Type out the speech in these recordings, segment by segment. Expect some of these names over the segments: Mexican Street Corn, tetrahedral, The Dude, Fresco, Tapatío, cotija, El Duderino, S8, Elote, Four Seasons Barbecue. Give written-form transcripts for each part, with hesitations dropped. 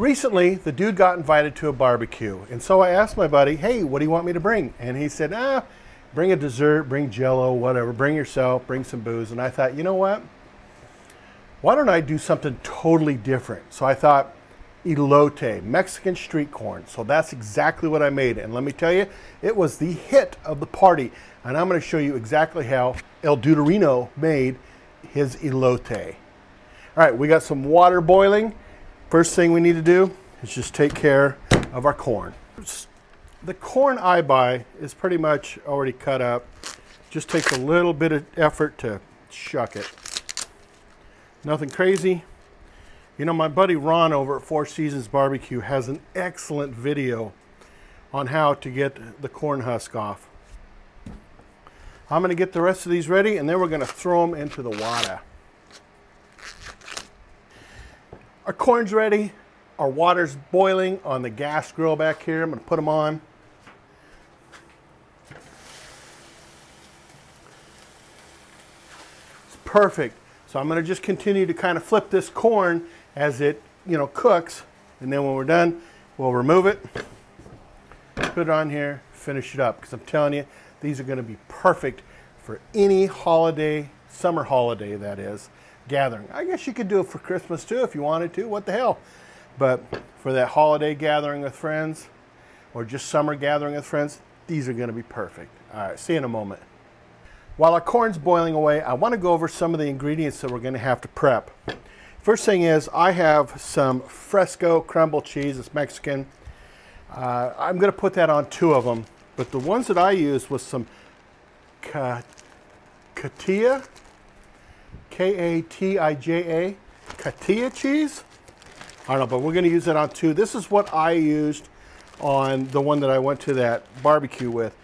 Recently, the dude got invited to a barbecue, and so I asked my buddy, hey, what do you want me to bring? And he said, bring a dessert, bring Jell-O, whatever, bring yourself, bring some booze. And I thought, you know what? Why don't I do something totally different? So I thought, elote, Mexican street corn. So that's exactly what I made. And let me tell you, it was the hit of the party. And I'm gonna show you exactly how El Duderino made his elote. All right, we got some water boiling. First thing we need to do is just take care of our corn. The corn I buy is pretty much already cut up. Just takes a little bit of effort to shuck it. Nothing crazy. You know, my buddy Ron over at Four Seasons Barbecue has an excellent video on how to get the corn husk off. I'm gonna get the rest of these ready, and then we're gonna throw them into the water. Our corn's ready, our water's boiling on the gas grill back here. I'm gonna put them on. It's perfect. So I'm gonna just continue to kind of flip this corn as it, you know, cooks. And then when we're done, we'll remove it, put it on here, finish it up. Because I'm telling you, these are gonna be perfect for any holiday, summer holiday that is, gathering. I guess you could do it for Christmas too if you wanted to, what the hell. But for that holiday gathering with friends or just summer gathering with friends, these are gonna be perfect. All right, see you in a moment. While our corn's boiling away, I wanna go over some of the ingredients that we're gonna have to prep. First thing is, I have some Fresco crumble cheese, it's Mexican. I'm gonna put that on two of them, but the ones that I used was some cotija, K-A-T-I-J-A, cotija cheese. I don't know, but we're gonna use that on two. This is what I used on the one that I went to that barbecue with.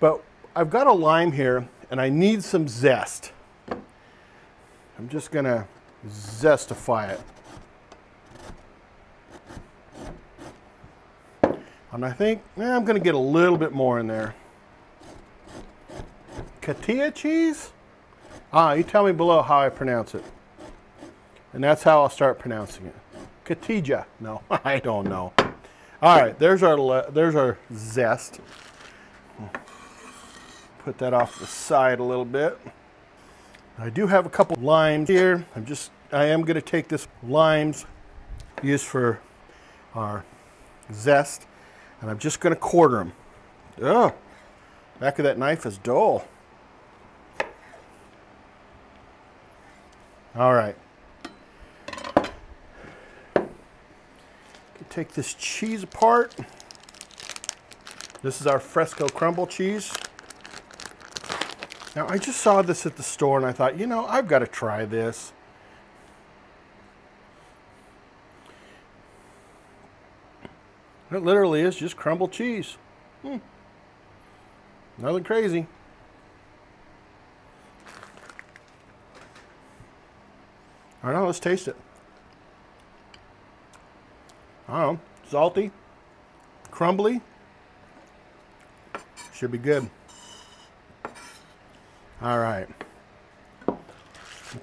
But I've got a lime here and I need some zest. I'm just gonna zestify it. And I think, I'm gonna get a little bit more in there. Cotija cheese? You tell me below how I pronounce it. And that's how I'll start pronouncing it. Cotija. No, I don't know. All right, there's our zest. Put that off the side a little bit. I do have a couple limes here. I am going to take this limes used for our zest, and I'm just going to quarter them. Oh, back of that knife is dull. All right. Take this cheese apart. This is our Fresco crumble cheese. Now, I just saw this at the store and I thought, you know, I've got to try this. It literally is just crumble cheese. Nothing crazy. All right, now let's taste it. I don't know, salty, crumbly, should be good. All right. Of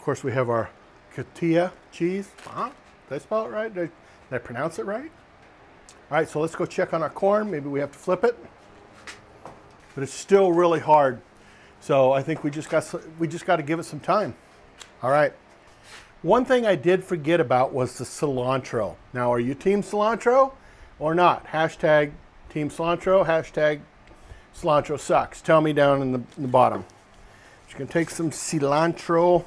course, we have our cotija cheese. Did I spell it right? Did I pronounce it right? All right, so let's go check on our corn. Maybe we have to flip it, but it's still really hard. So I think we just got to give it some time. All right. One thing I did forget about was the cilantro. Now, are you team cilantro or not? Hashtag team cilantro, hashtag cilantro sucks. Tell me down in the bottom. Just gonna take some cilantro.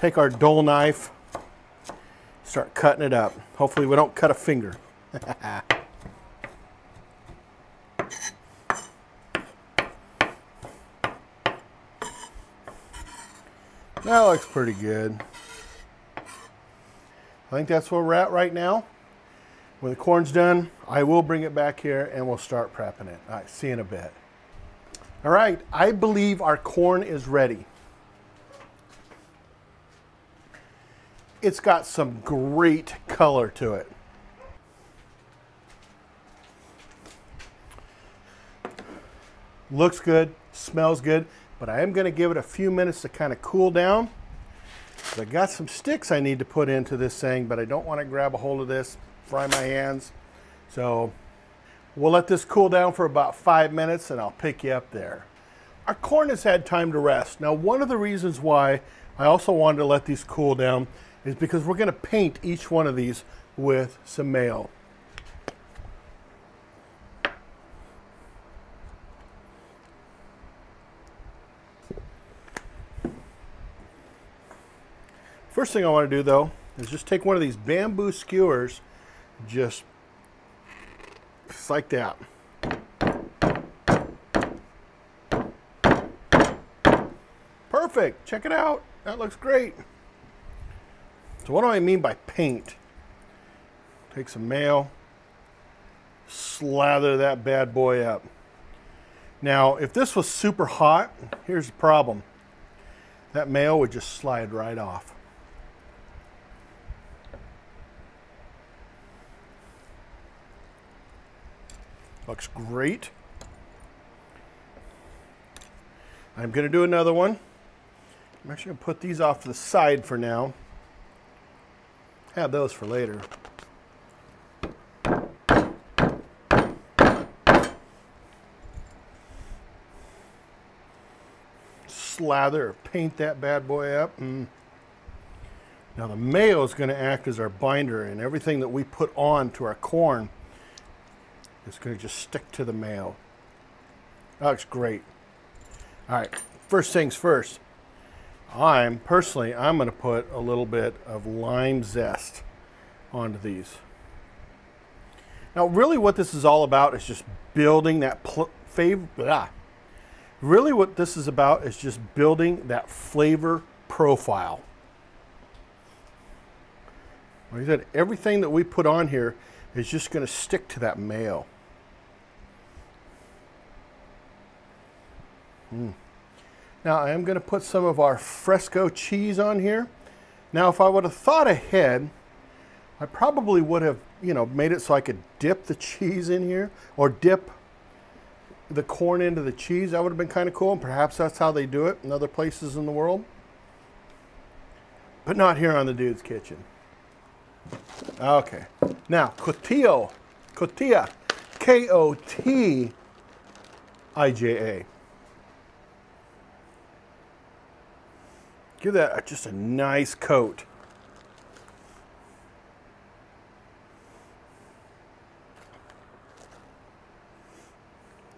Take our dull knife, start cutting it up. Hopefully we don't cut a finger. That looks pretty good. I think that's where we're at right now. When the corn's done, I will bring it back here and we'll start prepping it. All right, see you in a bit. All right, I believe our corn is ready. It's got some great color to it. Looks good, smells good. But I am going to give it a few minutes to kind of cool down. So I got some sticks I need to put into this thing, but I don't want to grab a hold of this, fry my hands. So we'll let this cool down for about 5 minutes and I'll pick you up there. Our corn has had time to rest. Now, one of the reasons why I also wanted to let these cool down is because we're gonna paint each one of these with some mayo. First thing I wanna do though, is just take one of these bamboo skewers, just like that. Perfect, check it out, that looks great. So what do I mean by paint? Take some mayo, slather that bad boy up. Now, if this was super hot, here's the problem. That mayo would just slide right off. Looks great. I'm gonna do another one. I'm actually gonna put these off to the side for now. Have those for later. Slather or paint that bad boy up. Now the mayo is going to act as our binder, and everything that we put on to our corn is going to just stick to the mayo. That looks great. All right, first things first. I'm going to put a little bit of lime zest onto these. Now, really what this is all about is just building that flavor profile. Like I said, everything that we put on here is just going to stick to that mayo. Now, I am going to put some of our Fresco cheese on here. Now, if I would have thought ahead, I probably would have, you know, made it so I could dip the cheese in here or dip the corn into the cheese. That would have been kind of cool, and perhaps that's how they do it in other places in the world. But not here on The Dude's Kitchen. Okay. Now, cotija, K-O-T-I-J-A. Give that just a nice coat.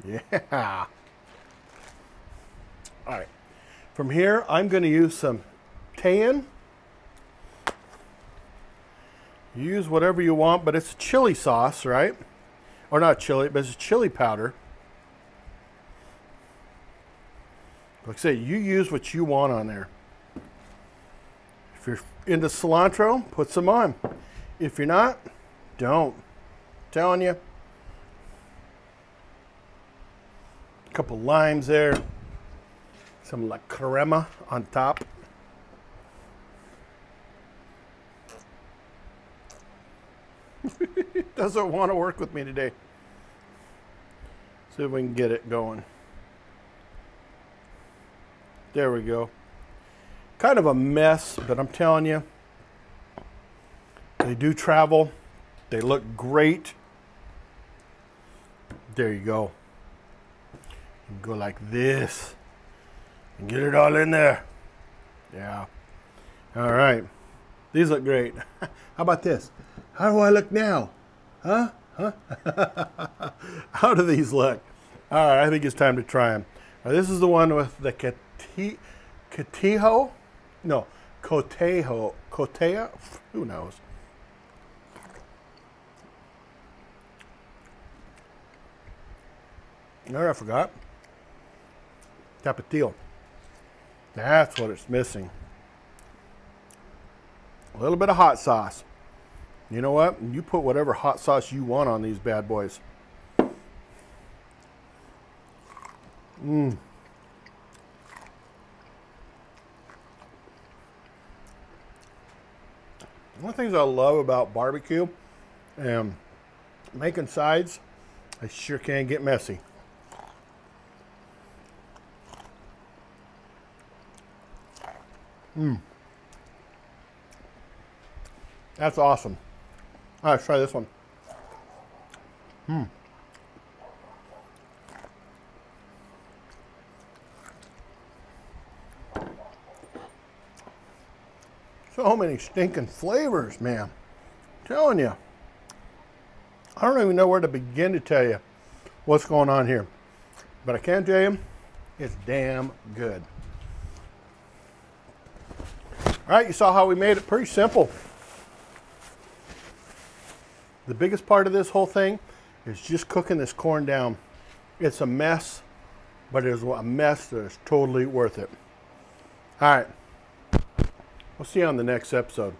Yeah. All right. From here, I'm going to use some tan. Use whatever you want, but it's chili sauce, right? Or not chili, but it's chili powder. Like I say, you use what you want on there. If you're into cilantro, put some on. If you're not, don't. I'm telling you. A couple limes there. Some La Crema on top. It doesn't want to work with me today. See if we can get it going. There we go. Kind of a mess, but I'm telling you, they do travel. They look great. There you go. You can go like this and get it all in there. Yeah. All right. These look great. How about this? How do I look now? Huh? How do these look? All right. I think it's time to try them. Now, this is the one with the cotija, who knows? No, I forgot. Tapatío. That's what it's missing. A little bit of hot sauce. You know what? You put whatever hot sauce you want on these bad boys. One of the things I love about barbecue and making sides, I sure can get messy. That's awesome. All right, try this one. So many stinking flavors, man. I'm telling you. I don't even know where to begin to tell you what's going on here. But I can tell you, it's damn good. All right, you saw how we made it. Pretty simple. The biggest part of this whole thing is just cooking this corn down. It's a mess, but it is a mess that is totally worth it. All right, we'll see you on the next episode.